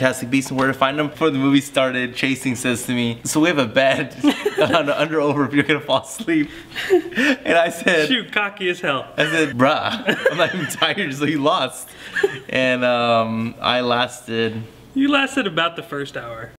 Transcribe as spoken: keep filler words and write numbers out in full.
Fantastic Beasts and Where to Find Them. Before the movie started, Chasing says to me, so we have a bed on an under over if you're gonna fall asleep. And I said, shoot, cocky as hell. I said, bruh, I'm not even tired, so he lost. And um, I lasted. You lasted about the first hour.